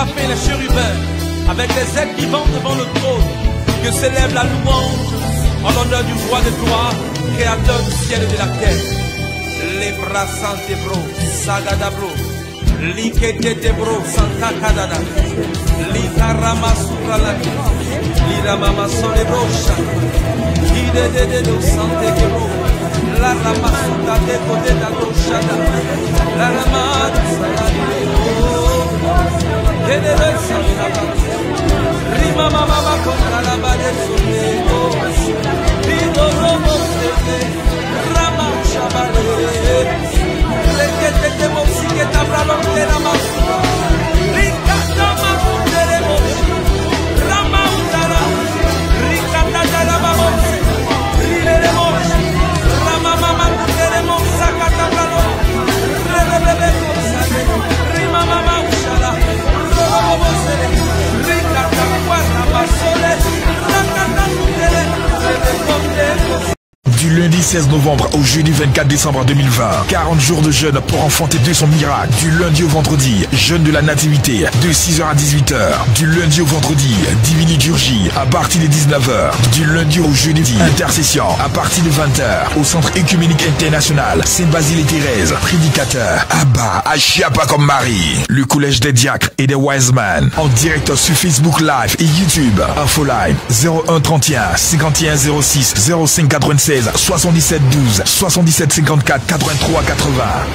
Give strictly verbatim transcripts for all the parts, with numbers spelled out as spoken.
séraphins, les chérubins, avec les ailes vivants devant le trône, que s'élève la louange en l'honneur du roi de gloire, créateur du ciel et de la terre. Les bras santebro, sagadabro, liketetebro, santa kadada, likarama suralaki, liramama solebrocha, hidededo santekebro, la rama sudade kodedado shada, la rama saladebo, dedebe santabate, rimama mama kontra la bade sudebo, bidorobo sebe. Du lundi seize novembre au jeudi vingt-quatre décembre deux mille vingt, quarante jours de jeûne pour enfanter de son miracle. Du lundi au vendredi, jeûne de la nativité de six heures à dix-huit heures. Du lundi au vendredi, diviniturgie à partir des dix-neuf heures. Du lundi au jeudi, intercession à partir de vingt heures au Centre œcuménique international Saint Basile et Thérèse, prédicateur Abba Achija Pacôme Marie, le collège des diacres et des Wise Men, en direct sur Facebook Live et YouTube. Infoline zéro un trente et un cinquante et un zéro six zéro cinq quatre-vingt-seize soixante-dix-sept douze soixante-dix-sept cinquante-quatre quatre-vingt-trois quatre-vingts.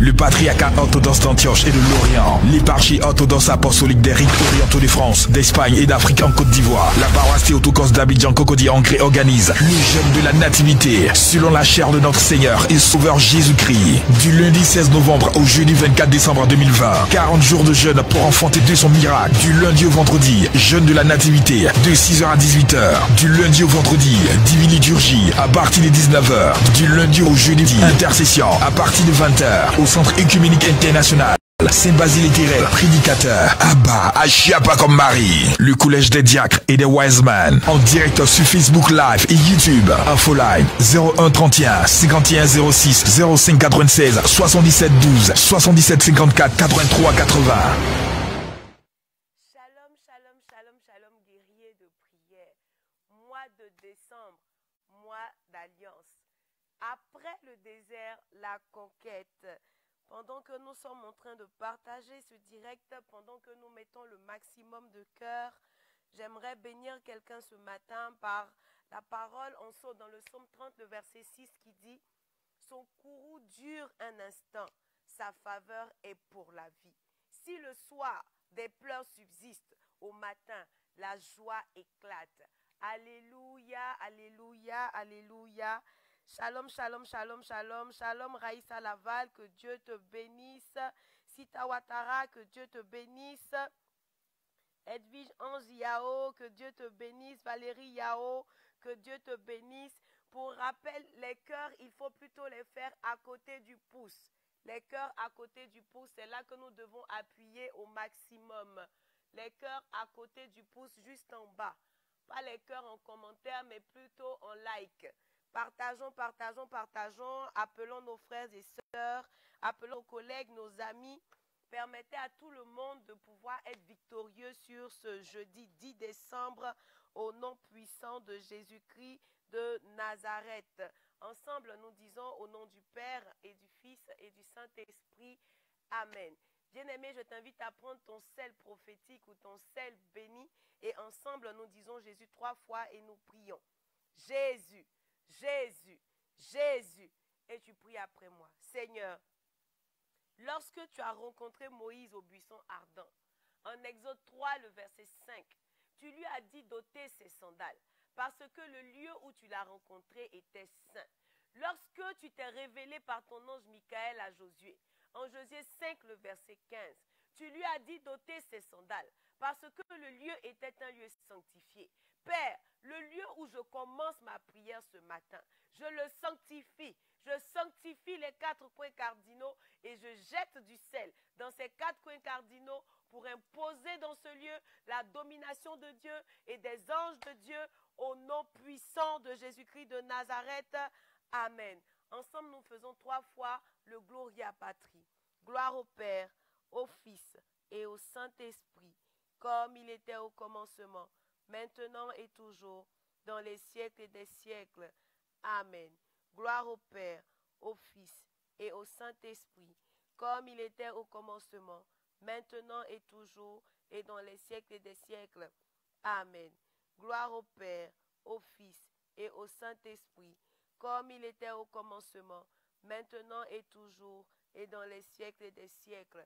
Le Patriarcat Orthodoxe d'Antioche et de Lorient, l'Éparchie Orthodoxe Apostolique des Rites Orientaux de France, d'Espagne et d'Afrique en Côte d'Ivoire, la Paroisse Théotocos d'Abidjan Cocody en Gré organise le jeûne de la nativité, selon la chair de notre Seigneur et Sauveur Jésus-Christ. Du lundi seize novembre au jeudi vingt-quatre décembre deux mille vingt, quarante jours de jeûne pour enfanter de son miracle. Du lundi au vendredi, jeûne de la nativité, de six heures à dix-huit heures. Du lundi au vendredi, divine liturgie à partir des dix-neuf heures. Du lundi au jeudi, intercession à partir de vingt heures. Centre œcuménique international Saint Basile et Thérèse, prédicateur Abba Achija Pacôme Marie, le collège des diacres et des Wise Men, en direct sur Facebook Live et YouTube. Infoline zéro un trente et un cinquante et un zéro six zéro cinq quatre-vingt-seize soixante-dix-sept douze soixante-dix-sept cinquante-quatre quatre-vingt-trois quatre-vingts. Shalom, shalom, shalom, guerrier de prière. Mois de décembre, mois d'alliance. Après le désert, la conquête. Pendant que nous sommes en train de partager ce direct, pendant que nous mettons le maximum de cœur, j'aimerais bénir quelqu'un ce matin par la parole en saute dans le psaume trente, le verset six qui dit « Son courroux dure un instant, sa faveur est pour la vie. Si le soir, des pleurs subsistent, au matin, la joie éclate. » Alléluia, alléluia, alléluia. Shalom, shalom, shalom, shalom, shalom, Raïssa Laval, que Dieu te bénisse. Sita Ouattara, que Dieu te bénisse. Edwige Ange Yao, que Dieu te bénisse. Valérie Yao, que Dieu te bénisse. Pour rappel, les cœurs, il faut plutôt les faire à côté du pouce. Les cœurs à côté du pouce, c'est là que nous devons appuyer au maximum. Les cœurs à côté du pouce, juste en bas. Pas les cœurs en commentaire, mais plutôt en like. Partageons, partageons, partageons, appelons nos frères et sœurs, appelons nos collègues, nos amis. Permettez à tout le monde de pouvoir être victorieux sur ce jeudi dix décembre au nom puissant de Jésus-Christ de Nazareth. Ensemble, nous disons au nom du Père et du Fils et du Saint-Esprit, amen. Bien-aimé, je t'invite à prendre ton sel prophétique ou ton sel béni et ensemble, nous disons Jésus trois fois et nous prions. Jésus. Jésus, Jésus, et tu pries après moi. Seigneur, lorsque tu as rencontré Moïse au buisson ardent, en Exode trois, le verset cinq, tu lui as dit d'ôter ses sandales, parce que le lieu où tu l'as rencontré était saint. Lorsque tu t'es révélé par ton ange Michael à Josué, en Josué cinq, le verset quinze, tu lui as dit d'ôter ses sandales, parce que le lieu était un lieu sanctifié. Père, le lieu où je commence ma prière ce matin, je le sanctifie. Je sanctifie les quatre coins cardinaux et je jette du sel dans ces quatre coins cardinaux pour imposer dans ce lieu la domination de Dieu et des anges de Dieu au nom puissant de Jésus-Christ de Nazareth. Amen. Ensemble, nous faisons trois fois le Gloria Patri. Gloire au Père, au Fils et au Saint-Esprit, comme il était au commencement, maintenant et toujours, dans les siècles des siècles. Amen. Gloire au Père, au Fils et au Saint-Esprit, comme il était au commencement, maintenant et toujours, et dans les siècles des siècles. Amen. Gloire au Père, au Fils et au Saint-Esprit, comme il était au commencement, maintenant et toujours, et dans les siècles des siècles.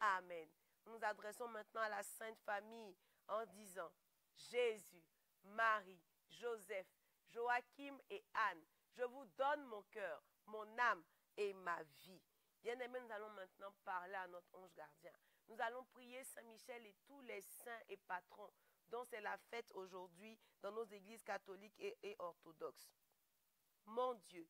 Amen. Nous nous adressons maintenant à la Sainte Famille en disant, Jésus, Marie, Joseph, Joachim et Anne, je vous donne mon cœur, mon âme et ma vie. Bien-aimés, nous allons maintenant parler à notre ange gardien. Nous allons prier Saint-Michel et tous les saints et patrons dont c'est la fête aujourd'hui dans nos églises catholiques et, et orthodoxes. Mon Dieu,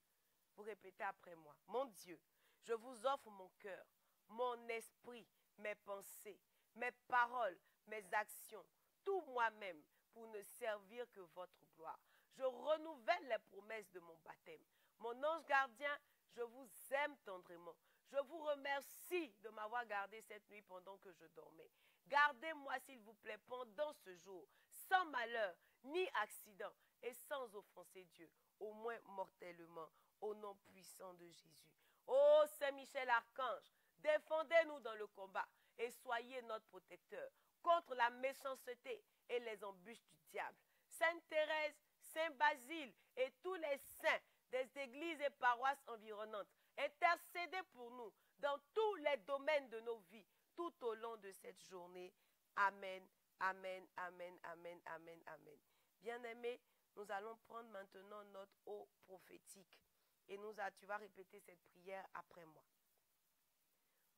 vous répétez après moi, mon Dieu, je vous offre mon cœur, mon esprit, mes pensées, mes paroles, mes actions, tout moi-même pour ne servir que votre gloire. Je renouvelle les promesses de mon baptême. Mon ange gardien, je vous aime tendrement. Je vous remercie de m'avoir gardé cette nuit pendant que je dormais. Gardez-moi, s'il vous plaît, pendant ce jour, sans malheur, ni accident, et sans offenser Dieu, au moins mortellement, au nom puissant de Jésus. Ô Saint-Michel Archange, défendez-nous dans le combat et soyez notre protecteur contre la méchanceté et les embûches du diable. Sainte Thérèse, Saint Basile et tous les saints des églises et paroisses environnantes, intercédez pour nous dans tous les domaines de nos vies, tout au long de cette journée. Amen, amen, amen, amen, amen, amen. Bien-aimés, nous allons prendre maintenant notre eau prophétique. Et nous, tu vas répéter cette prière après moi.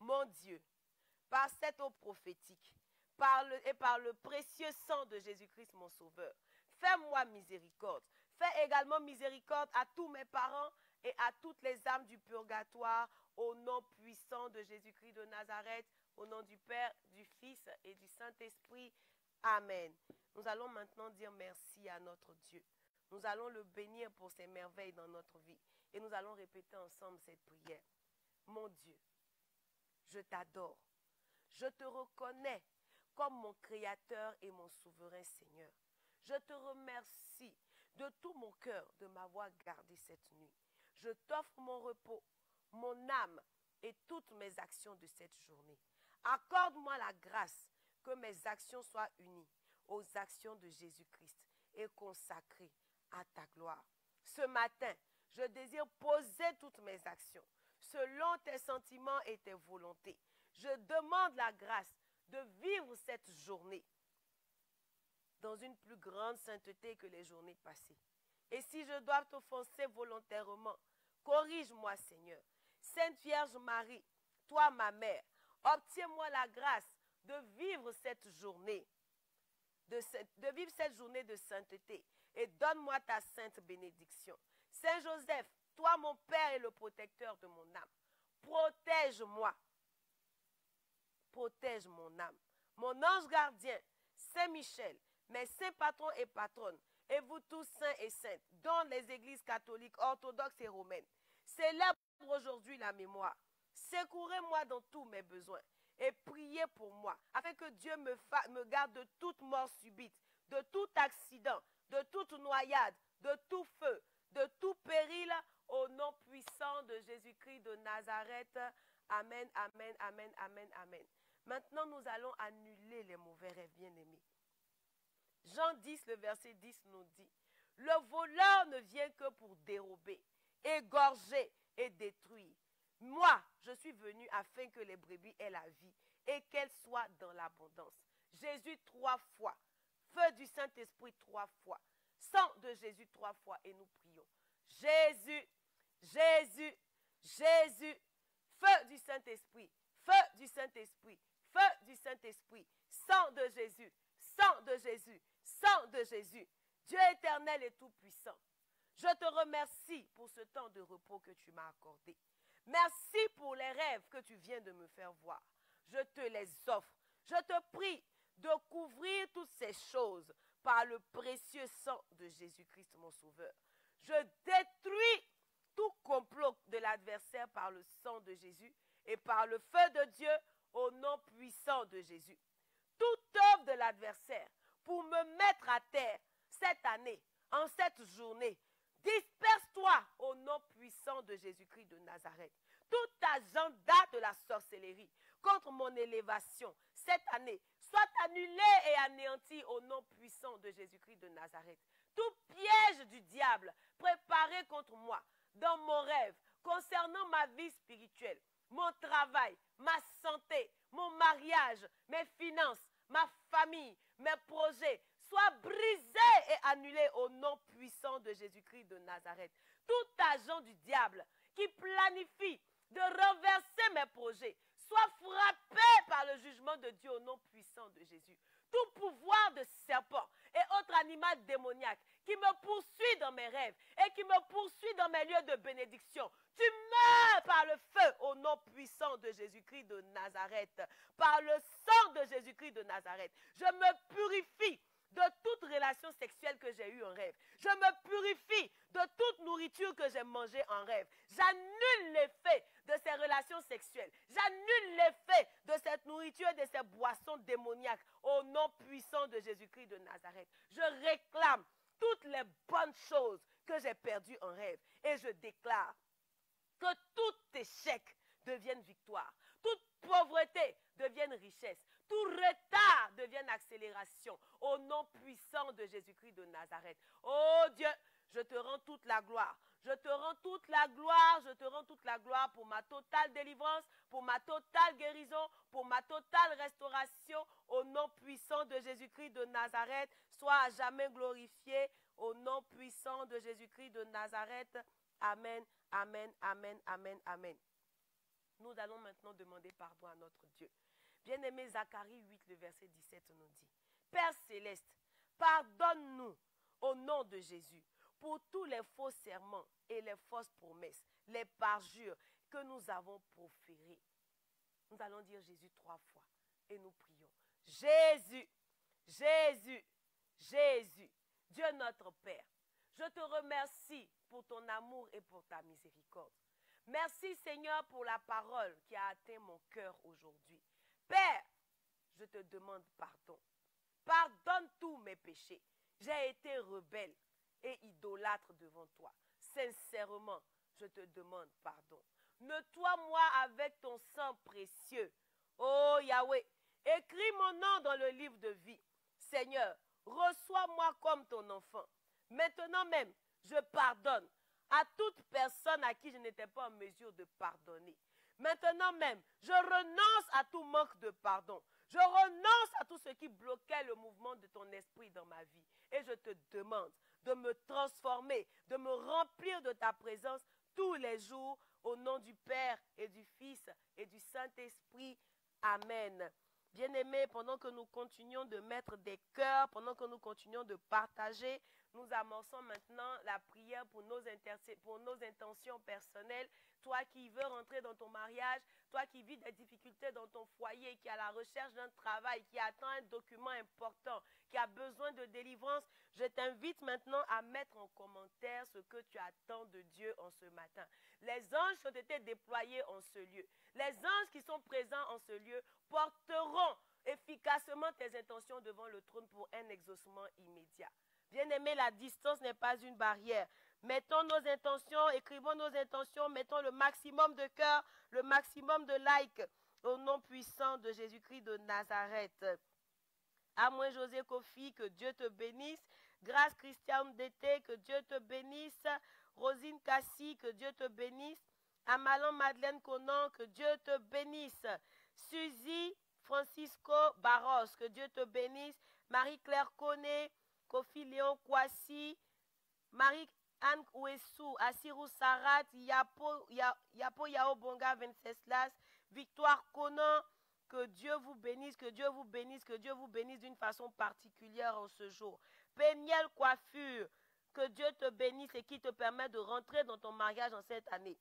Mon Dieu, par cette eau prophétique par le, et par le précieux sang de Jésus-Christ, mon Sauveur, fais-moi miséricorde. Fais également miséricorde à tous mes parents et à toutes les âmes du purgatoire, au nom puissant de Jésus-Christ de Nazareth, au nom du Père, du Fils et du Saint-Esprit. Amen. Nous allons maintenant dire merci à notre Dieu. Nous allons le bénir pour ses merveilles dans notre vie. Et nous allons répéter ensemble cette prière. Mon Dieu, je t'adore. Je te reconnais comme mon Créateur et mon souverain Seigneur. Je te remercie de tout mon cœur de m'avoir gardé cette nuit. Je t'offre mon repos, mon âme et toutes mes actions de cette journée. Accorde-moi la grâce que mes actions soient unies aux actions de Jésus-Christ et consacrées à ta gloire. Ce matin, je désire poser toutes mes actions selon tes sentiments et tes volontés. Je demande la grâce de vivre cette journée dans une plus grande sainteté que les journées passées. Et si je dois t'offenser volontairement, corrige-moi, Seigneur. Sainte Vierge Marie, toi ma mère, obtiens-moi la grâce de vivre cette journée, de, de vivre cette journée de sainteté et donne-moi ta sainte bénédiction. Saint Joseph, toi mon Père et le protecteur de mon âme, protège-moi, protège mon âme. Mon ange gardien, Saint Michel, mes saints patrons et patronnes, et vous tous saints et saintes, dans les églises catholiques, orthodoxes et romaines, célèbre aujourd'hui la mémoire. Secourez-moi dans tous mes besoins et priez pour moi, afin que Dieu me, me garde de toute mort subite, de tout accident, de toute noyade, de tout feu, de tout péril, au nom puissant de Jésus-Christ de Nazareth. Amen, amen, amen, amen, amen. Maintenant, nous allons annuler les mauvais rêves, bien-aimés. Jean dix, le verset dix nous dit, « Le voleur ne vient que pour dérober, égorger et détruire. Moi, je suis venu afin que les brebis aient la vie et qu'elles soient dans l'abondance. » Jésus trois fois, feu du Saint-Esprit trois fois, sang de Jésus trois fois et nous prions. Jésus, Jésus, Jésus, feu du Saint-Esprit, feu du Saint-Esprit, feu du Saint-Esprit, sang de Jésus, sang de Jésus, sang de Jésus, Dieu éternel et tout-puissant. Je te remercie pour ce temps de repos que tu m'as accordé. Merci pour les rêves que tu viens de me faire voir. Je te les offre. Je te prie de couvrir toutes ces choses par le précieux sang de Jésus-Christ, mon Sauveur. Je détruis tout complot de l'adversaire par le sang de Jésus et par le feu de Dieu au nom puissant de Jésus. Toute œuvre de l'adversaire pour me mettre à terre cette année, en cette journée, disperse-toi au nom puissant de Jésus-Christ de Nazareth. Tout agenda de la sorcellerie contre mon élévation cette année soit annulé et anéanti au nom puissant de Jésus-Christ de Nazareth. Tout piège du diable préparé contre moi dans mon rêve concernant ma vie spirituelle, mon travail, ma santé, mon mariage, mes finances, ma famille, mes projets, soient brisés et annulés au nom puissant de Jésus-Christ de Nazareth. Tout agent du diable qui planifie de renverser mes projets soit frappé par le jugement de Dieu au nom puissant de Jésus. Tout pouvoir de serpent et autre animal démoniaque qui me poursuit dans mes rêves et qui me poursuit dans mes lieux de bénédiction, tu meurs par le feu au nom puissant de Jésus-Christ de Nazareth, par le sang de Jésus-Christ de Nazareth. Je me purifie de toute relation sexuelle que j'ai eue en rêve. Je me purifie de toute nourriture que j'ai mangée en rêve. J'annule l'effet de ces relations sexuelles. J'annule l'effet de cette nourriture et de ces boissons démoniaques au nom puissant de Jésus-Christ de Nazareth. Je réclame toutes les bonnes choses que j'ai perdues en rêve et je déclare que tout échec devienne victoire, toute pauvreté devienne richesse, tout retard devienne accélération, au nom puissant de Jésus-Christ de Nazareth. Oh Dieu, je te rends toute la gloire, je te rends toute la gloire, je te rends toute la gloire pour ma totale délivrance, pour ma totale guérison, pour ma totale restauration, au nom puissant de Jésus-Christ de Nazareth, sois à jamais glorifié, au nom puissant de Jésus-Christ de Nazareth. Amen, amen, amen, amen, amen. Nous allons maintenant demander pardon à notre Dieu. Bien-aimé, Zacharie huit, le verset dix-sept nous dit, « Père céleste, pardonne-nous au nom de Jésus pour tous les faux serments et les fausses promesses, les parjures que nous avons proférées. » Nous allons dire Jésus trois fois et nous prions. Jésus, Jésus, Jésus, Dieu notre Père, je te remercie pour ton amour et pour ta miséricorde. Merci Seigneur pour la parole qui a atteint mon cœur aujourd'hui. Père, je te demande pardon. Pardonne tous mes péchés. J'ai été rebelle et idolâtre devant toi. Sincèrement, je te demande pardon. Nettoie-moi avec ton sang précieux. Oh Yahweh, écris mon nom dans le livre de vie. Seigneur, reçois-moi comme ton enfant. Maintenant même, je pardonne à toute personne à qui je n'étais pas en mesure de pardonner. Maintenant même, je renonce à tout manque de pardon. Je renonce à tout ce qui bloquait le mouvement de ton esprit dans ma vie. Et je te demande de me transformer, de me remplir de ta présence tous les jours, au nom du Père et du Fils et du Saint-Esprit. Amen. Bien-aimés, pendant que nous continuons de mettre des cœurs, pendant que nous continuons de partager, nous amorçons maintenant la prière pour nos, pour nos intentions personnelles. Toi qui veux rentrer dans ton mariage, toi qui vis des difficultés dans ton foyer, qui est à la recherche d'un travail, qui attend un document important, qui a besoin de délivrance, je t'invite maintenant à mettre en commentaire ce que tu attends de Dieu en ce matin. Les anges qui ont été déployés en ce lieu, les anges qui sont présents en ce lieu porteront efficacement tes intentions devant le trône pour un exaucement immédiat. Bien-aimé, la distance n'est pas une barrière. Mettons nos intentions, écrivons nos intentions, mettons le maximum de cœur, le maximum de likes au nom puissant de Jésus-Christ de Nazareth. À moi, José Kofi, que Dieu te bénisse. Grâce Christiane Dété, que Dieu te bénisse. Rosine Cassie, que Dieu te bénisse. Amalan Madeleine Conan, que Dieu te bénisse. Suzy Francisco Barros, que Dieu te bénisse. Marie-Claire Coné, Kofi Léon Kwasi, Marie-Anne Ouessou, Assirou Sarat, Yapo, Yapo Yao Bonga Venceslas, Victoire Conan, que Dieu vous bénisse, que Dieu vous bénisse, que Dieu vous bénisse d'une façon particulière en ce jour. Péniel Coiffure, que Dieu te bénisse et qui te permet de rentrer dans ton mariage en cette année.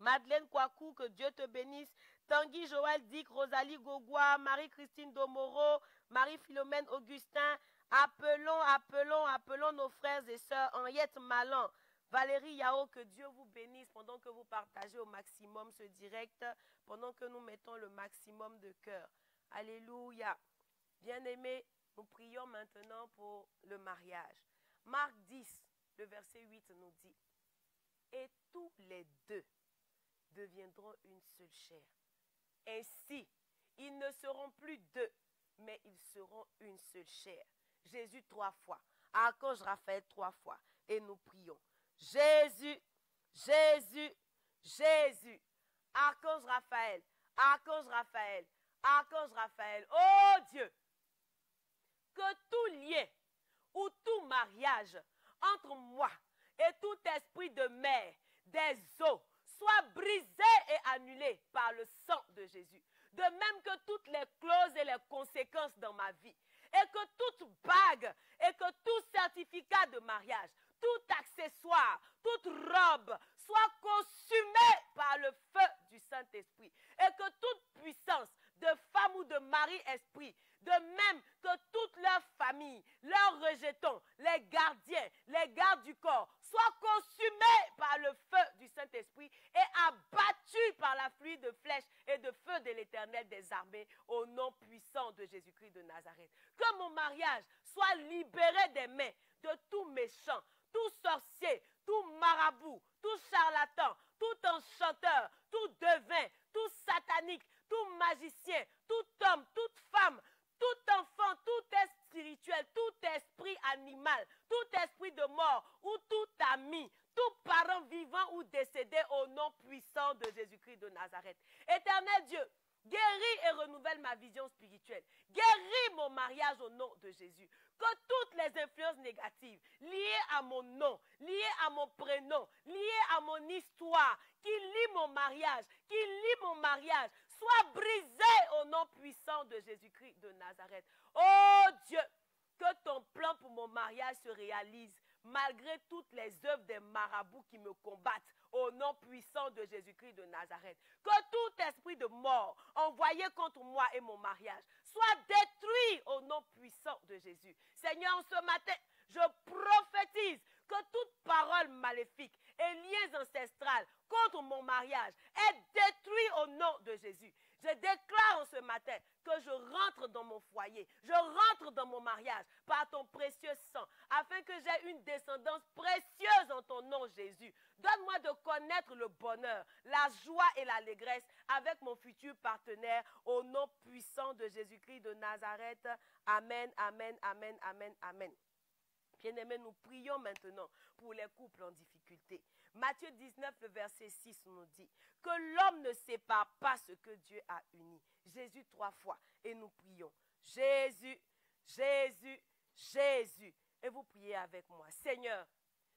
Madeleine Kouakou, que Dieu te bénisse. Tanguy Joël Dick, Rosalie Gogoua, Marie-Christine Domoro, Marie-Philomène Augustin, appelons, appelons, appelons nos frères et sœurs. Henriette Malan, Valérie Yao, que Dieu vous bénisse pendant que vous partagez au maximum ce direct, pendant que nous mettons le maximum de cœur. Alléluia. Bien-aimés, nous prions maintenant pour le mariage. Marc dix, le verset huit nous dit, « Et tous les deux deviendront une seule chair. Ainsi, ils ne seront plus deux, mais ils seront une seule chair. » Jésus trois fois, Archange Raphaël trois fois, et nous prions. Jésus, Jésus, Jésus, Archange Raphaël, Archange Raphaël, Archange Raphaël, oh Dieu, que tout lien ou tout mariage entre moi et tout esprit de mer, des eaux, soit brisé et annulé par le sang de Jésus. De même que toutes les clauses et les conséquences dans ma vie, et que toute bague et que tout certificat de mariage, tout accessoire, toute robe soit consumée par le feu du Saint-Esprit et que toute puissance de femme ou de mari esprit, de même que toute leur famille, leurs rejetons, les gardiens, les gardes du corps, soient consumés par le feu du Saint-Esprit et abattus par la pluie de flèches et de feu de l'Éternel des armées au nom puissant de Jésus-Christ de Nazareth. Que mon mariage soit libéré des mains de tout méchant, tout sorcier, tout marabout, tout charlatan, tout enchanteur, tout devin, tout satanique, tout magicien, tout homme, toute femme, tout enfant, tout esprit spirituel, tout esprit animal, tout esprit de mort ou tout ami, tout parent vivant ou décédé au nom puissant de Jésus-Christ de Nazareth. Éternel Dieu, guéris et renouvelle ma vision spirituelle. Guéris mon mariage au nom de Jésus. Que toutes les influences négatives liées à mon nom, liées à mon prénom, liées à mon histoire, qui lient mon mariage, qui lient mon mariage, soient brisées au nom puissant de Jésus-Christ de Nazareth. Oh Dieu, que ton plan pour mon mariage se réalise malgré toutes les œuvres des marabouts qui me combattent au nom puissant de Jésus-Christ de Nazareth. Que tout esprit de mort envoyé contre moi et mon mariage soit détruit au nom puissant de Jésus. Seigneur, ce matin, je prophétise que toute parole maléfique et liens ancestrales contre mon mariage est détruite au nom de Jésus. Je déclare ce matin que je rentre dans mon foyer, je rentre dans mon mariage par ton précieux sang, afin que j'aie une descendance précieuse en ton nom, Jésus. Donne-moi de connaître le bonheur, la joie et l'allégresse avec mon futur partenaire au nom puissant de Jésus-Christ de Nazareth. Amen, amen, amen, amen, amen. Bien-aimés, nous prions maintenant pour les couples en difficulté. Matthieu dix-neuf, le verset six nous dit que l'homme ne sépare pas ce que Dieu a uni. Jésus trois fois et nous prions. Jésus, Jésus, Jésus. Et vous priez avec moi. Seigneur,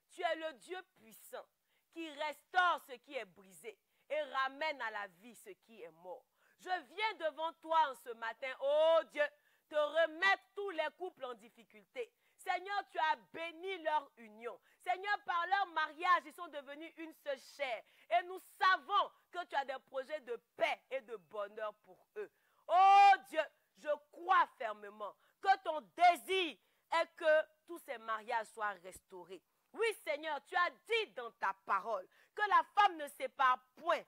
tu es le Dieu puissant qui restaure ce qui est brisé et ramène à la vie ce qui est mort. Je viens devant toi en ce matin, oh Dieu, te remettre tous les couples en difficulté. Seigneur, tu as béni leur union. Seigneur, par leur mariage, ils sont devenus une seule chair. Et nous savons que tu as des projets de paix et de bonheur pour eux. Oh Dieu, je crois fermement que ton désir est que tous ces mariages soient restaurés. Oui, Seigneur, tu as dit dans ta parole que la femme ne sépare point,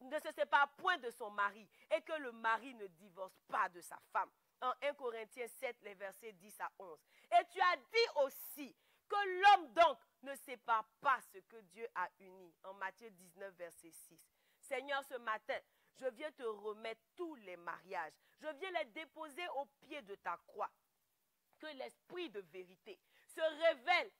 ne se sépare point de son mari et que le mari ne divorce pas de sa femme. En un Corinthiens sept, les versets dix à onze. Et tu as dit aussi que l'homme donc ne sépare pas ce que Dieu a uni. En Matthieu dix-neuf, verset six. Seigneur, ce matin, je viens te remettre tous les mariages. Je viens les déposer au pied de ta croix. Que l'esprit de vérité se révèle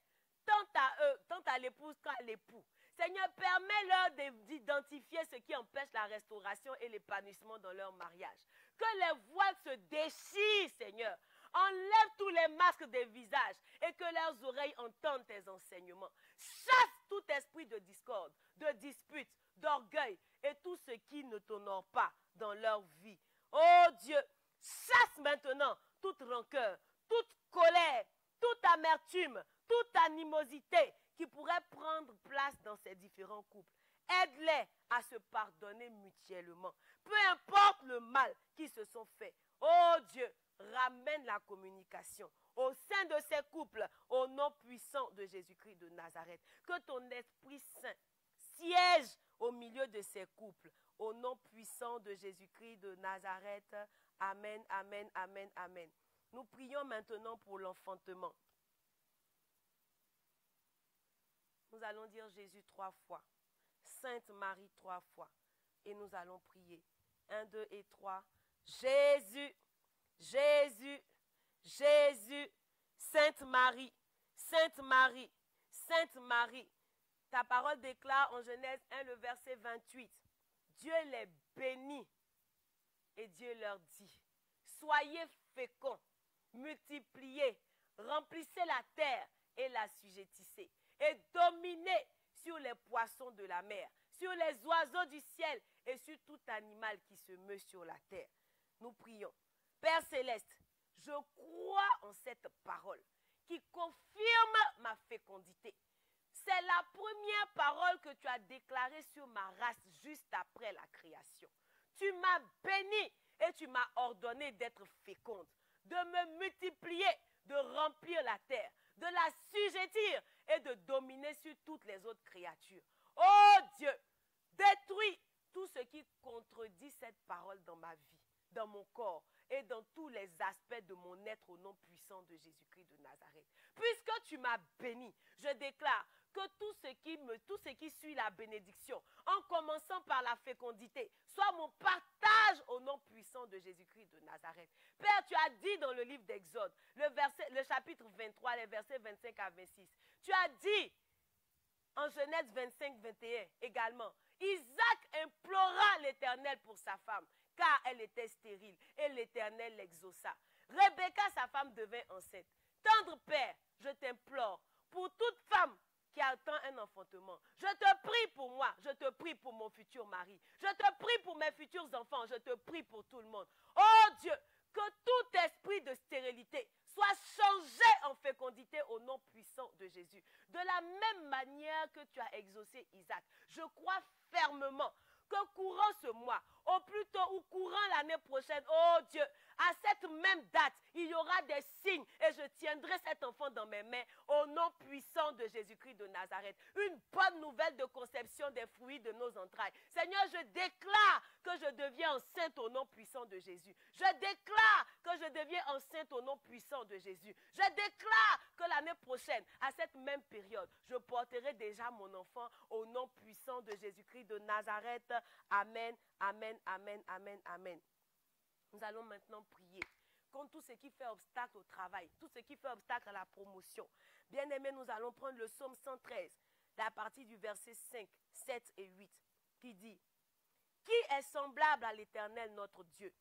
tant à eux, tant à l'épouse qu'à l'époux. Seigneur, permets-leur d'identifier ce qui empêche la restauration et l'épanouissement dans leur mariage. Que les voiles se déchirent, Seigneur. Enlève tous les masques des visages et que leurs oreilles entendent tes enseignements. Chasse tout esprit de discorde, de dispute, d'orgueil et tout ce qui ne t'honore pas dans leur vie. Oh Dieu, chasse maintenant toute rancœur, toute colère, toute amertume, toute animosité qui pourraient prendre place dans ces différents couples. Aide-les à se pardonner mutuellement. Peu importe le mal qui se sont fait. Oh Dieu, ramène la communication au sein de ces couples, au nom nom puissant de Jésus-Christ de Nazareth. Que ton Esprit Saint siège au milieu de ces couples. Au nom puissant de Jésus-Christ de Nazareth. Amen, amen, amen, amen. Nous prions maintenant pour l'enfantement. Nous allons dire Jésus trois fois, Sainte Marie trois fois, et nous allons prier. Un, deux et trois. Jésus, Jésus, Jésus, Sainte Marie, Sainte Marie, Sainte Marie. Ta parole déclare en Genèse un, le verset vingt-huit. Dieu les bénit et Dieu leur dit, soyez féconds, multipliez, remplissez la terre et l'assujettissez. Et dominez sur les poissons de la mer, sur les oiseaux du ciel et sur tout animal qui se meut sur la terre. Nous prions. Père Céleste, je crois en cette parole qui confirme ma fécondité. C'est la première parole que tu as déclarée sur ma race juste après la création. Tu m'as béni et tu m'as ordonné d'être féconde, de me multiplier, de remplir la terre, de l'assujettir et de dominer sur toutes les autres créatures. Oh Dieu, détruis tout ce qui contredit cette parole dans ma vie, dans mon corps et dans tous les aspects de mon être au nom puissant de Jésus-Christ de Nazareth. Puisque tu m'as béni, je déclare que tout ce qui me, tout ce qui suit la bénédiction, en commençant par la fécondité, soit mon partage au nom puissant de Jésus-Christ de Nazareth. Père, tu as dit dans le livre d'Exode, le, le chapitre vingt-trois, les versets vingt-cinq à vingt-six, tu as dit en Genèse vingt-cinq, vingt-et-un également, Isaac implora l'Éternel pour sa femme, car elle était stérile, et l'Éternel l'exauça. Rebecca, sa femme, devint enceinte. Tendre Père, je t'implore pour toute femme qui attend un enfantement. Je te prie pour moi, je te prie pour mon futur mari, je te prie pour mes futurs enfants, je te prie pour tout le monde. Oh Dieu, que tout esprit de stérilité soit changé en fécondité au nom puissant de Jésus. De la même manière que tu as exaucé Isaac, je crois fermement que courant ce mois, au plus tôt ou courant l'année prochaine, oh Dieu, à cette même date, il y aura des signes et je tiendrai cet enfant dans mes mains au nom puissant de Jésus-Christ de Nazareth. Une bonne nouvelle de conception des fruits de nos entrailles. Seigneur, je déclare que je deviens enceinte au nom puissant de Jésus. Je déclare que je deviens enceinte au nom puissant de Jésus. Je déclare que l'année prochaine, à cette même période, je porterai déjà mon enfant au nom puissant de Jésus-Christ de Nazareth. Amen, amen, amen, amen, amen. Nous allons maintenant prier contre tout ce qui fait obstacle au travail, tout ce qui fait obstacle à la promotion. Bien-aimés, nous allons prendre le psaume cent treize, la partie du verset cinq, sept et huit, qui dit « Qui est semblable à l'Éternel notre Dieu?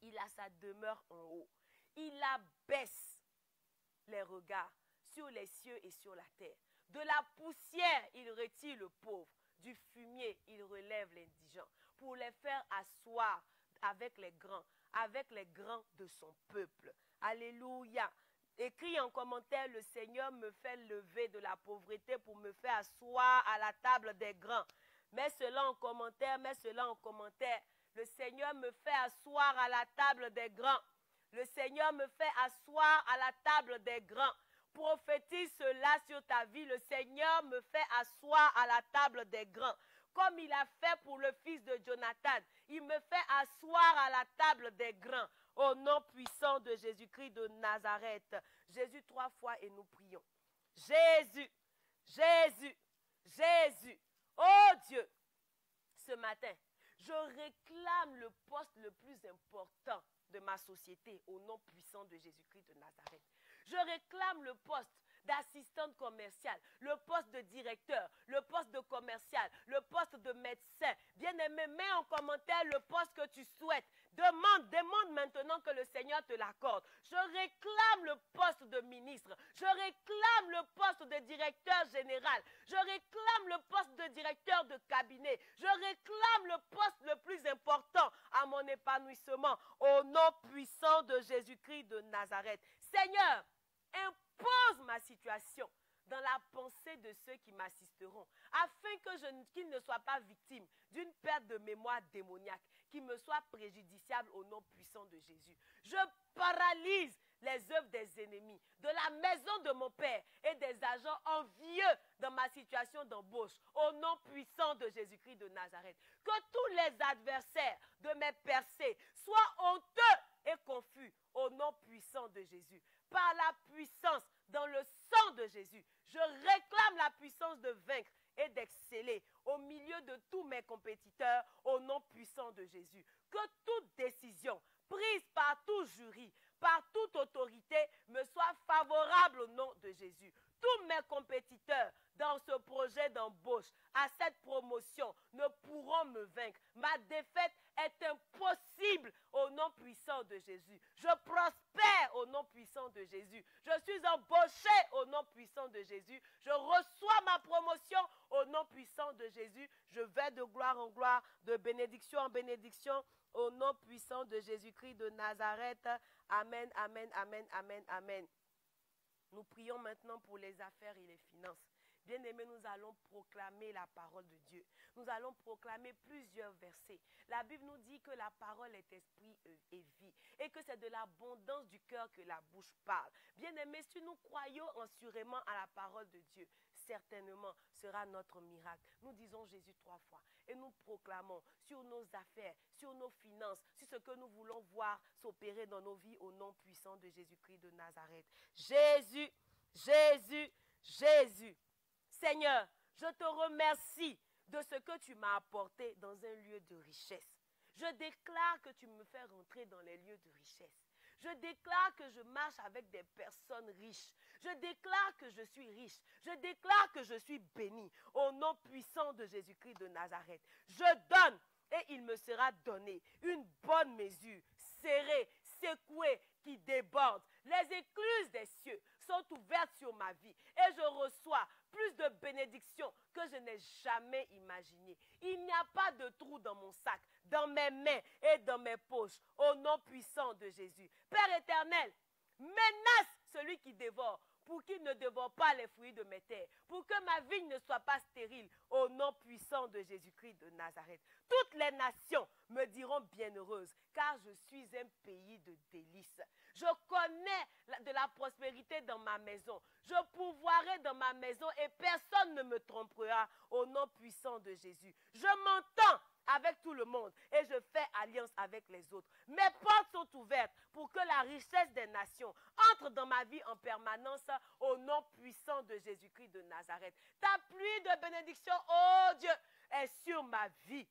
Il a sa demeure en haut. Il abaisse les regards sur les cieux et sur la terre. De la poussière, il retire le pauvre. Du fumier, il relève l'indigent pour les faire asseoir avec les grands, avec les grands de son peuple. » Alléluia. Écrit en commentaire, le Seigneur me fait lever de la pauvreté pour me faire asseoir à la table des grands. Mets cela en commentaire, mets cela en commentaire. Le Seigneur me fait asseoir à la table des grands. Le Seigneur me fait asseoir à la table des grands. Prophétise cela sur ta vie. Le Seigneur me fait asseoir à la table des grands. Comme il a fait pour le fils de Jonathan, il me fait asseoir à la table des grands. Au nom puissant de Jésus-Christ de Nazareth. Jésus trois fois et nous prions. Jésus, Jésus, Jésus. Oh Dieu, ce matin, je réclame le poste le plus important de ma société au nom puissant de Jésus-Christ de Nazareth. Je réclame le poste d'assistante commerciale, le poste de directeur, le poste de commercial, le poste de médecin. Bien-aimé, mets en commentaire le poste que tu souhaites. Demande, demande maintenant que le Seigneur te l'accorde. Je réclame le poste de ministre. Je réclame le poste de directeur général. Je réclame le poste de directeur de cabinet. Je réclame le poste le plus important à mon épanouissement. Au nom puissant de Jésus-Christ de Nazareth. Seigneur, impose ma situation dans la pensée de ceux qui m'assisteront, afin que je, qu'ils ne soient pas victimes d'une perte de mémoire démoniaque qui me soit préjudiciable au nom puissant de Jésus. Je paralyse les œuvres des ennemis, de la la maison de mon père et des agents envieux dans ma situation d'embauche, au nom puissant de Jésus-Christ de Nazareth. Que tous les adversaires de mes percées soient honteux et confus, au nom puissant de Jésus. Par la puissance dans le sang de Jésus, je réclame la puissance de vaincre et d'exceller au milieu de tous mes compétiteurs, au nom puissant de Jésus. Que toute décision prise par tout jury, par toute autorité, me soit favorable au nom de Jésus. Tous mes compétiteurs dans ce projet d'embauche, à cette promotion, ne pourront me vaincre. Ma défaite est impossible au nom puissant de Jésus. Je prospère au nom puissant de Jésus. Je suis embauché au nom puissant de Jésus. Je reçois ma promotion au nom puissant de Jésus. Je vais de gloire en gloire, de bénédiction en bénédiction, au nom puissant de Jésus-Christ de Nazareth. Amen, amen, amen, amen, amen. Nous prions maintenant pour les affaires et les finances. Bien-aimés, nous allons proclamer la parole de Dieu. Nous allons proclamer plusieurs versets. La Bible nous dit que la parole est esprit et vie et que c'est de l'abondance du cœur que la bouche parle. Bien-aimés, si nous croyons assurément à la parole de Dieu, certainement sera notre miracle. Nous disons Jésus trois fois et nous proclamons sur nos affaires, sur nos finances, sur ce que nous voulons voir s'opérer dans nos vies au nom puissant de Jésus-Christ de Nazareth. Jésus, Jésus, Jésus. Seigneur, je te remercie de ce que tu m'as apporté dans un lieu de richesse. Je déclare que tu me fais rentrer dans les lieux de richesse. Je déclare que je marche avec des personnes riches. Je déclare que je suis riche. Je déclare que je suis béni au nom puissant de Jésus-Christ de Nazareth. Je donne et il me sera donné une bonne mesure, serrée, secouée, qui déborde. Les écluses des cieux sont ouvertes sur ma vie et je reçois plus de bénédictions que je n'ai jamais imaginées. Il n'y a pas de trou dans mon sac, dans mes mains et dans mes poches, au nom puissant de Jésus. Père éternel, menace celui qui dévore, pour qu'il ne dévore pas les fruits de mes terres, pour que ma vigne ne soit pas stérile, au nom puissant de Jésus-Christ de Nazareth. Toutes les nations me diront bienheureuse, car je suis un pays de délices. Je connais de la prospérité dans ma maison. Je pourvoirai dans ma maison et personne ne me trompera, au nom puissant de Jésus. Je m'entends avec tout le monde et je fais alliance avec les autres. Mes portes sont ouvertes pour que la richesse des nations entre dans ma vie en permanence au nom puissant de Jésus-Christ de Nazareth. Ta pluie de bénédiction, oh Dieu, est sur ma vie.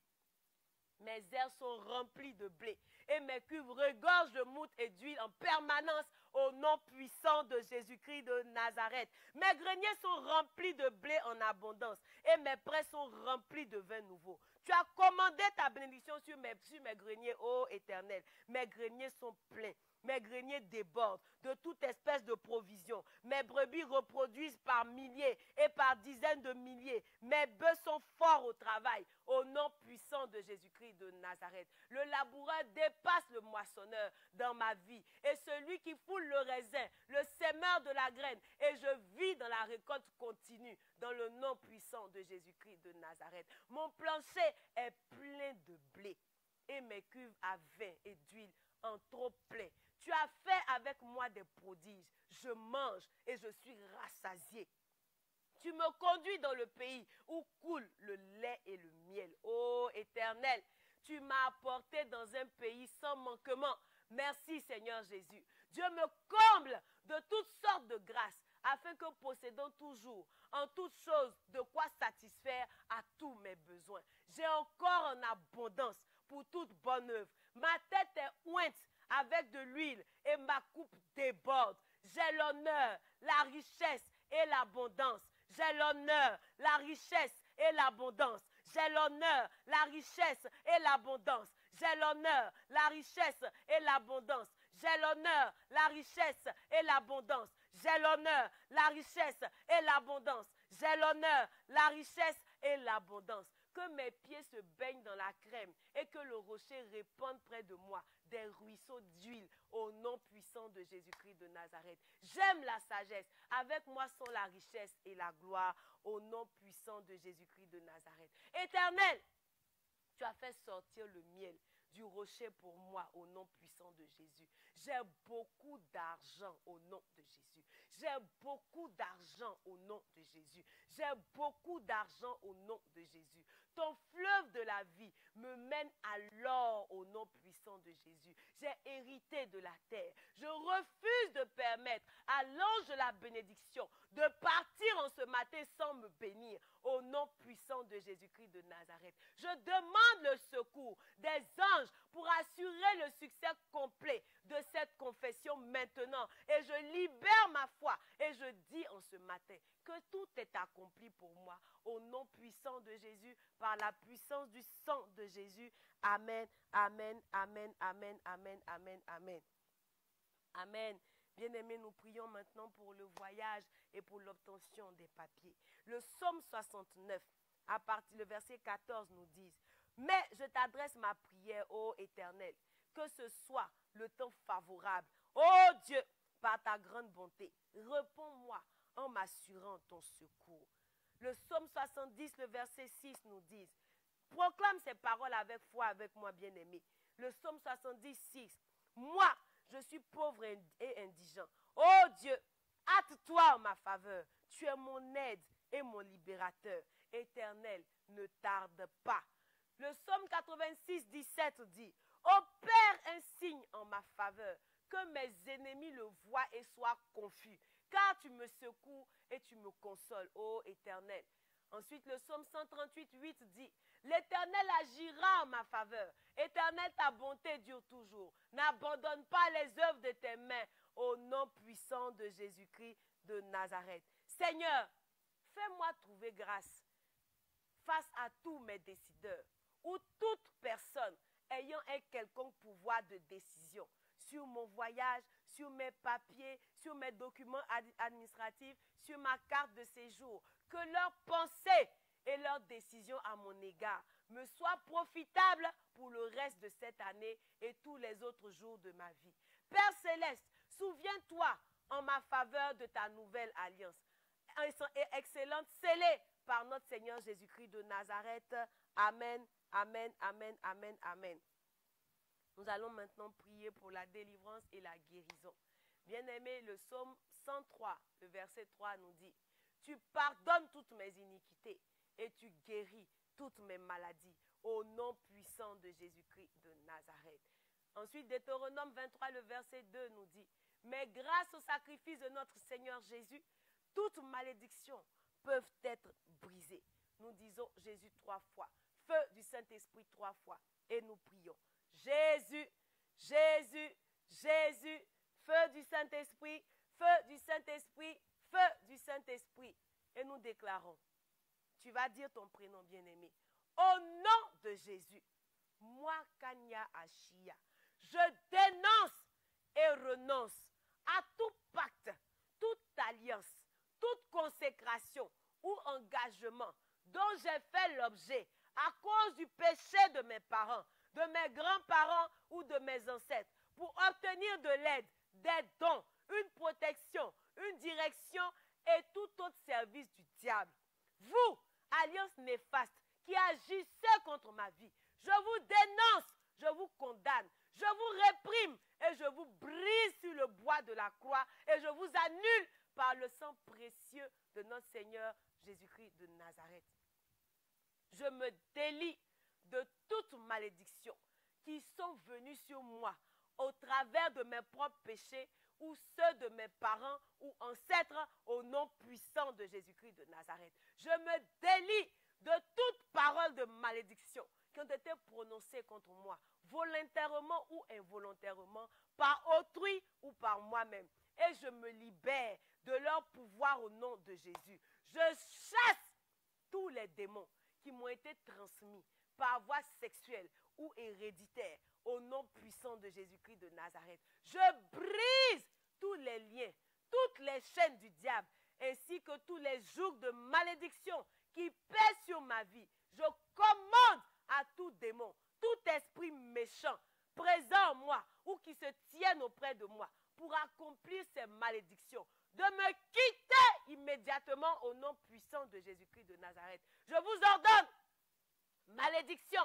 Mes airs sont remplis de blé et mes cuves regorgent de moutes et d'huile en permanence au nom puissant de Jésus-Christ de Nazareth. Mes greniers sont remplis de blé en abondance et mes prés sont remplis de vin nouveau. Tu as commandé ta bénédiction sur mes, sur mes greniers, ô Éternel. Mes greniers sont pleins. Mes greniers débordent de toute espèce de provision. Mes brebis reproduisent par milliers et par dizaines de milliers. Mes bœufs sont forts au travail, au nom puissant de Jésus-Christ de Nazareth. Le laboureur dépasse le moissonneur dans ma vie. Et celui qui foule le raisin, le semeur de la graine. Et je vis dans la récolte continue, dans le nom puissant de Jésus-Christ de Nazareth. Mon plancher est plein de blé et mes cuves à vin et d'huile en trop plein. Tu as fait avec moi des prodiges. Je mange et je suis rassasié. Tu me conduis dans le pays où coule le lait et le miel. Ô Éternel, tu m'as apporté dans un pays sans manquement. Merci Seigneur Jésus. Dieu me comble de toutes sortes de grâces, afin que possédant toujours, en toutes choses, de quoi satisfaire à tous mes besoins. J'ai encore en abondance pour toute bonne œuvre. Ma tête est ointe avec de l'huile et ma coupe déborde. J'ai l'honneur, la richesse et l'abondance. J'ai l'honneur, la richesse et l'abondance. J'ai l'honneur, la richesse et l'abondance. J'ai l'honneur, la richesse et l'abondance. J'ai l'honneur, la richesse et l'abondance. J'ai l'honneur, la richesse et l'abondance. J'ai l'honneur, la richesse et l'abondance. Que mes pieds se baignent dans la crème et que le rocher répande près de moi des ruisseaux d'huile au nom puissant de Jésus-Christ de Nazareth. J'aime la sagesse. Avec moi sont la richesse et la gloire au nom puissant de Jésus-Christ de Nazareth. Éternel, tu as fait sortir le miel du rocher pour moi au nom puissant de Jésus. J'ai beaucoup d'argent au nom de Jésus. J'ai j'ai beaucoup d'argent au nom de Jésus. J'ai beaucoup d'argent au nom de Jésus. Ton fleuve de la vie me mène à l'or au nom puissant de Jésus. J'ai hérité de la terre. Je refuse de permettre à l'ange de la bénédiction de partir en ce matin sans me bénir au nom puissant de Jésus-Christ de Nazareth. Je demande le secours des anges pour assurer le succès complet de cette confession maintenant. Et je libère ma foi et je dis en ce matin que tout est accompli pour moi au nom puissant de Jésus, par la puissance du sang de Jésus. Amen, amen, amen, amen, amen, amen, amen. Amen. Bien-aimés, nous prions maintenant pour le voyage et pour l'obtention des papiers. Le psaume soixante-neuf, à partir du verset quatorze, nous dit « Mais je t'adresse ma prière, ô Éternel, que ce soit le temps favorable. Ô Dieu, par ta grande bonté, réponds-moi en m'assurant ton secours. » Le psaume soixante-dix, le verset six, nous dit « Proclame ces paroles avec foi, avec moi, bien-aimé. » Le psaume soixante-dix, six, « Moi, je suis pauvre et indigent. Oh Dieu, hâte-toi en ma faveur. Tu es mon aide et mon libérateur. Éternel, ne tarde pas. » Le psaume quatre-vingt-six, dix-sept dit, « Opère un signe en ma faveur, que mes ennemis le voient et soient confus, car tu me secours et tu me consoles, ô Éternel. » Ensuite, le psaume cent trente-huit, huit dit, « L'Éternel agira en ma faveur. Éternel, ta bonté dure toujours. N'abandonne pas les œuvres de tes mains au nom puissant de Jésus-Christ de Nazareth. Seigneur, fais-moi trouver grâce face à tous mes décideurs ou toute personne ayant un quelconque pouvoir de décision sur mon voyage, sur mes papiers, sur mes documents administratifs, sur ma carte de séjour. Que leurs pensées et leurs décisions à mon égard me soient profitables pour le reste de cette année et tous les autres jours de ma vie. Père Céleste, souviens-toi en ma faveur de ta nouvelle alliance, excellente, scellée par notre Seigneur Jésus-Christ de Nazareth. Amen, amen, amen, amen, amen. Nous allons maintenant prier pour la délivrance et la guérison. Bien-aimé, le psaume cent trois, le verset trois nous dit, tu pardonnes toutes mes iniquités et tu guéris toutes mes maladies au nom puissant de Jésus-Christ de Nazareth. Ensuite, Deutéronome vingt-trois, le verset deux nous dit, mais grâce au sacrifice de notre Seigneur Jésus, toutes malédictions peuvent être brisées. Nous disons Jésus trois fois, feu du Saint-Esprit trois fois et nous prions. Jésus, Jésus, Jésus, feu du Saint-Esprit, feu du Saint-Esprit, feu du Saint-Esprit. Et nous déclarons, tu vas dire ton prénom bien-aimé. Au nom de Jésus, moi, Kanya Achija, je dénonce et renonce à tout pacte, toute alliance, toute consécration ou engagement dont j'ai fait l'objet à cause du péché de mes parents, de mes grands-parents ou de mes ancêtres, pour obtenir de l'aide, des dons, une protection, une direction et tout autre service du diable. Vous, alliance néfaste, qui agissez contre ma vie, je vous dénonce, je vous condamne, je vous réprime et je vous brise sur le bois de la croix et je vous annule par le sang précieux de notre Seigneur Jésus-Christ de Nazareth. Je me délie de toutes malédictions qui sont venues sur moi au travers de mes propres péchés ou ceux de mes parents ou ancêtres au nom puissant de Jésus-Christ de Nazareth. Je me délie de toute parole de malédiction qui ont été prononcées contre moi, volontairement ou involontairement, par autrui ou par moi-même. Et je me libère de leur pouvoir au nom de Jésus. Je chasse tous les démons qui m'ont été transmis par voie sexuelle ou héréditaire, au nom puissant de Jésus-Christ de Nazareth. Je brise tous les liens, toutes les chaînes du diable, ainsi que tous les jougs de malédiction qui pèsent sur ma vie. Je commande à tout démon, tout esprit méchant, présent en moi ou qui se tienne auprès de moi pour accomplir ces malédictions, de me quitter immédiatement au nom puissant de Jésus-Christ de Nazareth. Je vous ordonne, malédiction,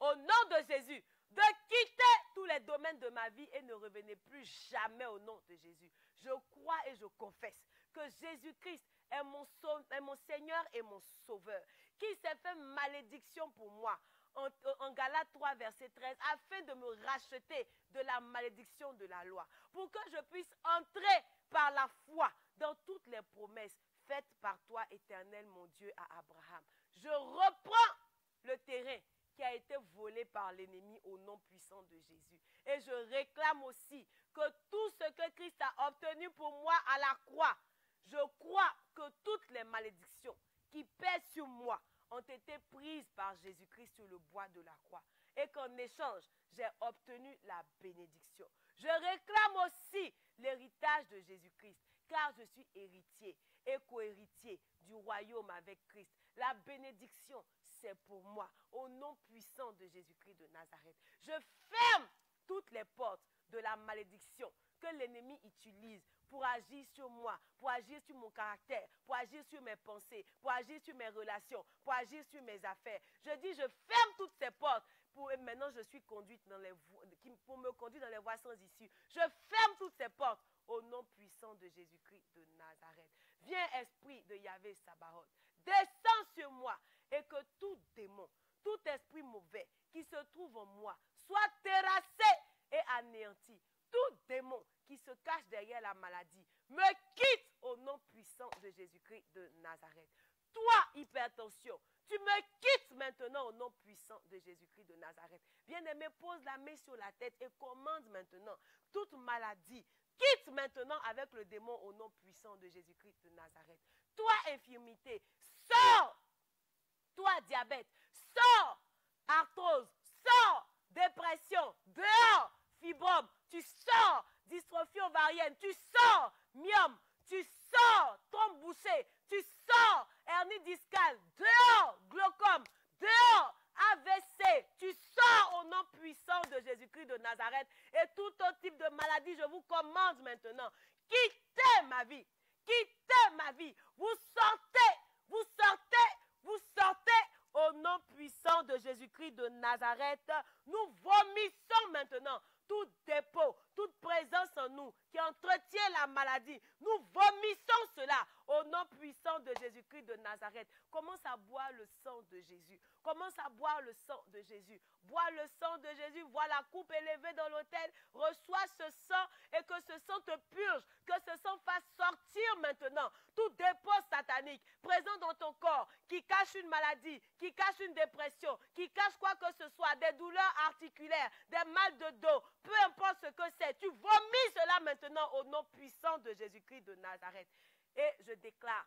au nom de Jésus, de quitter tous les domaines de ma vie et ne revenez plus jamais au nom de Jésus. Je crois et je confesse que Jésus-Christ est mon, sauve, est mon Seigneur et mon Sauveur, qui s'est fait malédiction pour moi, en, en Galates trois, verset treize, afin de me racheter de la malédiction de la loi, pour que je puisse entrer par la foi dans toutes les promesses faites par toi, éternel, mon Dieu, à Abraham. Je reprends le terrain qui a été volé par l'ennemi au nom puissant de Jésus. Et je réclame aussi que tout ce que Christ a obtenu pour moi à la croix, je crois que toutes les malédictions qui pèsent sur moi ont été prises par Jésus-Christ sur le bois de la croix. Et qu'en échange, j'ai obtenu la bénédiction. Je réclame aussi l'héritage de Jésus-Christ, car je suis héritier et co-héritier du royaume avec Christ. La bénédiction, c'est pour moi, au nom puissant de Jésus-Christ de Nazareth. Je ferme toutes les portes de la malédiction que l'ennemi utilise pour agir sur moi, pour agir sur mon caractère, pour agir sur mes pensées, pour agir sur mes relations, pour agir sur mes affaires. Je dis, je ferme toutes ces portes. Pour, et maintenant, je suis conduite dans les voies, pour me conduire dans les voies sans issue. Je ferme toutes ces portes au nom puissant de Jésus-Christ de Nazareth. Viens, esprit de Yahvé Sabaoth, descends sur moi et que tout démon, tout esprit mauvais qui se trouve en moi soit terrassé et anéanti. Tout démon qui se cache derrière la maladie me quitte au nom puissant de Jésus-Christ de Nazareth. Toi, hypertension, tu me quittes maintenant au nom puissant de Jésus-Christ de Nazareth. Bien-aimé, pose la main sur la tête et commande maintenant toute maladie. Quitte maintenant avec le démon au nom puissant de Jésus-Christ de Nazareth. Toi, infirmité, sors. Toi, diabète, sors. Arthrose, sors. Dépression, dehors. Fibrome, tu sors. Dystrophie ovarienne, tu sors. Myome, tu sors. Trompe bouchée, tu sors. Hernie discale, dehors. Glaucome, dehors. A V C, tu sors au nom puissant de Jésus-Christ de Nazareth. Et tout autre type de maladie, je vous commande maintenant. Quittez ma vie. Quittez ma vie. Vous sortez, vous sortez, vous sortez au nom puissant de Jésus-Christ de Nazareth. Nous vomissons maintenant tout dépôt, toute présence en nous qui entretient la maladie. Nous vomissons cela au nom puissant de Jésus-Christ de Nazareth. Commence à boire le sang de Jésus. Commence à boire le sang de Jésus. Bois le sang de Jésus. Vois la coupe élevée dans l'autel. Reçois ce sang et que ce sang te purge. Que ce sang fasse sortir maintenant tout dépôt satanique présent dans ton corps qui cache une maladie, qui cache une dépression, qui cache quoi que ce soit, des douleurs articulaires, des mal de dos, peu importe ce que c'est. Tu vomis cela maintenant au nom puissant de Jésus-Christ de Nazareth. Et je déclare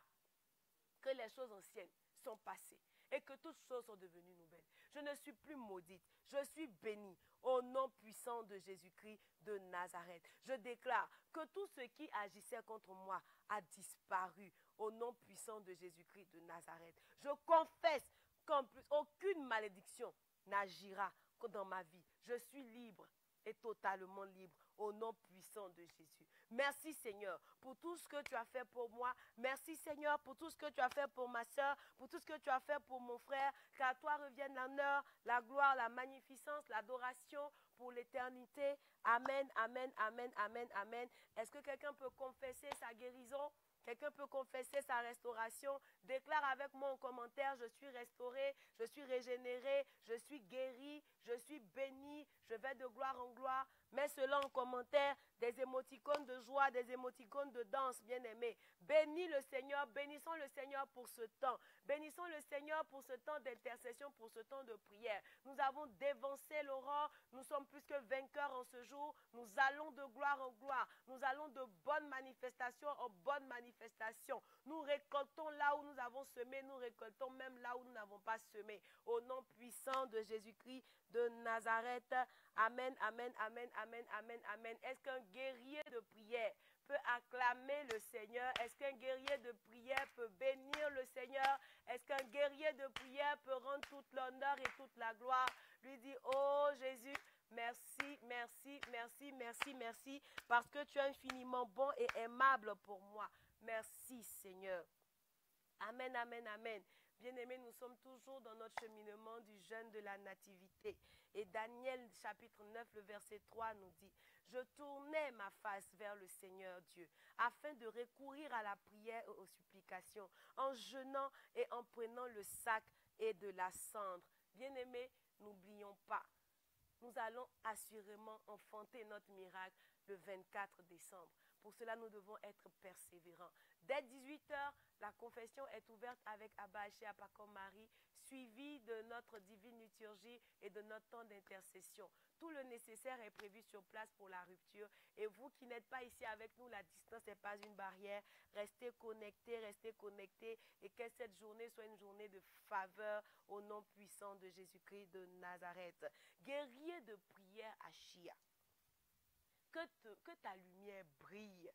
que les choses anciennes sont passées et que toutes choses sont devenues nouvelles. Je ne suis plus maudite, je suis bénie au nom puissant de Jésus-Christ de Nazareth. Je déclare que tout ce qui agissait contre moi a disparu au nom puissant de Jésus-Christ de Nazareth. Je confesse qu'en plus, aucune malédiction n'agira dans ma vie. Je suis libre et totalement libre au nom puissant de Jésus. Merci Seigneur pour tout ce que tu as fait pour moi. Merci Seigneur pour tout ce que tu as fait pour ma soeur, pour tout ce que tu as fait pour mon frère. Qu'à toi revienne l'honneur, la gloire, la magnificence, l'adoration pour l'éternité. Amen, amen, amen, amen, amen. Est-ce que quelqu'un peut confesser sa guérison? Quelqu'un peut confesser sa restauration? Déclare avec moi en commentaire, je suis restauré, je suis régénéré, je suis guéri, je suis béni, je vais de gloire en gloire. Mets cela en commentaire, des émoticônes de joie, des émoticônes de danse, bien-aimés. Bénis le Seigneur, bénissons le Seigneur pour ce temps. Bénissons le Seigneur pour ce temps d'intercession, pour ce temps de prière. Nous avons dévancé l'aurore, nous sommes plus que vainqueurs en ce jour. Nous allons de gloire en gloire, nous allons de bonnes manifestations en bonnes manifestations. Nous récoltons là où nous avons semé, nous récoltons même là où nous n'avons pas semé. Au nom puissant de Jésus-Christ de Nazareth. Amen, amen, amen, amen, amen, amen. Est-ce qu'un guerrier de prière peut acclamer le Seigneur? Est-ce qu'un guerrier de prière peut bénir le Seigneur? Est-ce qu'un guerrier de prière peut rendre toute l'honneur et toute la gloire? Lui dit, oh Jésus, merci, merci, merci, merci, merci, parce que tu es infiniment bon et aimable pour moi. Merci Seigneur. Amen, amen, amen. Bien-aimés, nous sommes toujours dans notre cheminement du jeûne de la nativité. Et Daniel, chapitre neuf, le verset trois nous dit, « Je tournai ma face vers le Seigneur Dieu, afin de recourir à la prière et aux supplications, en jeûnant et en prenant le sac et de la cendre. » Bien-aimés, n'oublions pas, nous allons assurément enfanter notre miracle le vingt-quatre décembre. Pour cela, nous devons être persévérants. Dès dix-huit heures, la confession est ouverte avec Abba Achija, Pacôme Marie, suivie de notre divine liturgie et de notre temps d'intercession. Tout le nécessaire est prévu sur place pour la rupture. Et vous qui n'êtes pas ici avec nous, la distance n'est pas une barrière. Restez connectés, restez connectés et que cette journée soit une journée de faveur au nom puissant de Jésus-Christ de Nazareth. Guerrier de prière Achija, que, te, que ta lumière brille,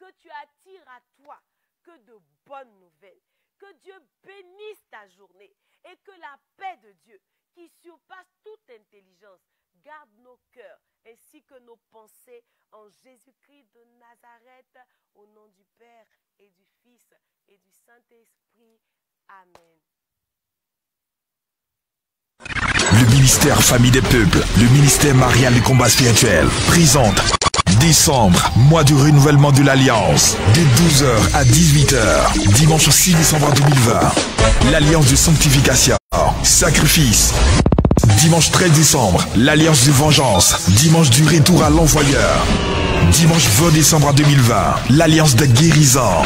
que tu attires à toi que de bonnes nouvelles, que Dieu bénisse ta journée et que la paix de Dieu, qui surpasse toute intelligence, garde nos cœurs ainsi que nos pensées en Jésus-Christ de Nazareth, au nom du Père et du Fils et du Saint-Esprit. Amen. Le ministère Famille des Peuples, le ministère marial du combat spirituel, présente décembre, mois du renouvellement de l'Alliance, de douze heures à dix-huit heures, dimanche six décembre deux mille vingt, l'Alliance de sanctification, sacrifice. Dimanche treize décembre, l'Alliance de vengeance, dimanche du retour à l'envoyeur. Dimanche vingt décembre deux mille vingt, l'Alliance des guérisons.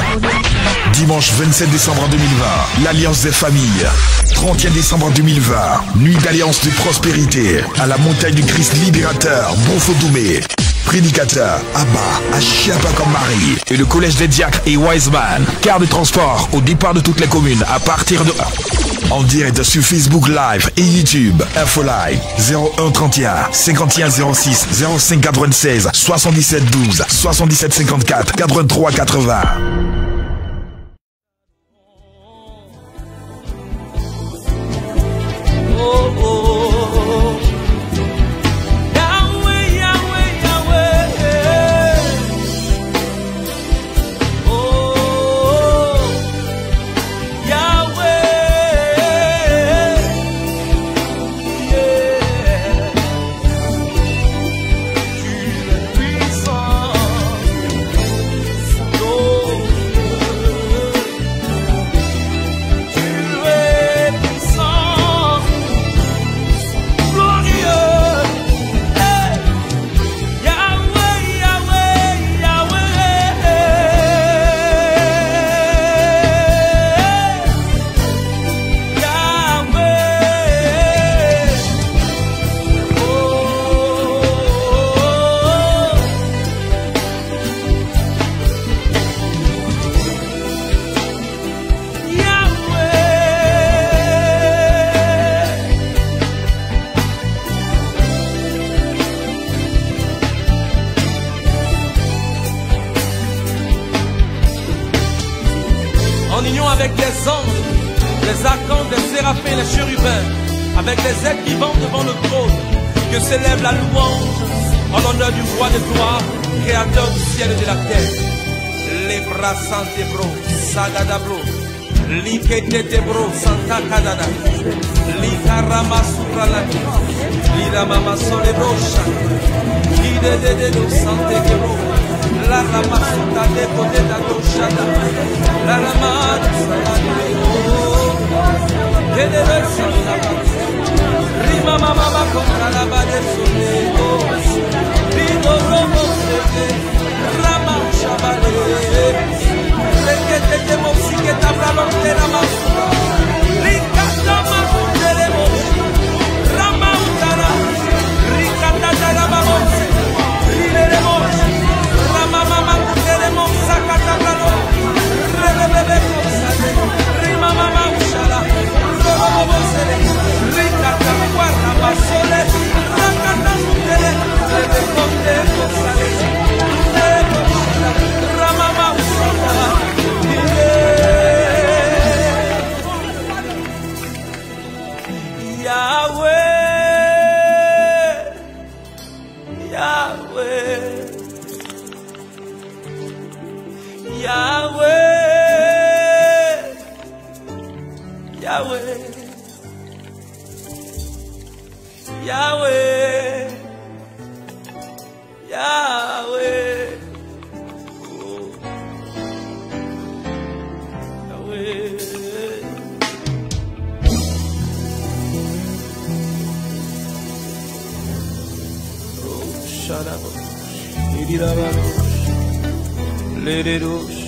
Dimanche vingt-sept décembre deux mille vingt, l'Alliance des familles. trente et un décembre deux mille vingt, nuit d'Alliance de prospérité, à la montagne du Christ libérateur, Bonfo-Doumé. Prédicateur, Abba Achija Pacôme Marie et le collège des diacres et Wise Men. Car de transport au départ de toutes les communes à partir de... En direct sur Facebook Live et YouTube. Info Live zéro un trente et un cinquante et un zéro six zéro cinq quatre-vingt-seize soixante-dix-sept douze soixante-dix-sept cinquante-quatre quatre-vingt-trois quatre-vingts. Oh, oh. Avec les ailes qui vont devant le trône, que s'élève la louange en l'honneur du roi de gloire, créateur du ciel et de la terre. Les bras santebro, sagadabro, liketetebro, santa kadada, likarama supralaki, liramama solebrocha, lidededo santekebro, la rama sutade kodeda doshada, la rama de saladabro, Rima mama ma contra la bade soledo, rido robo sebe, rama chabale, requete de mosique tabla lortera masuda, ricata masudere mosi, rama utara, ricata tara babosi, rirere mosi, rama mama kutere mosaka tabla lortera. Yahweh, Yahweh, Yahweh, oh. Yahweh. Oh, Shalom, Lady Lady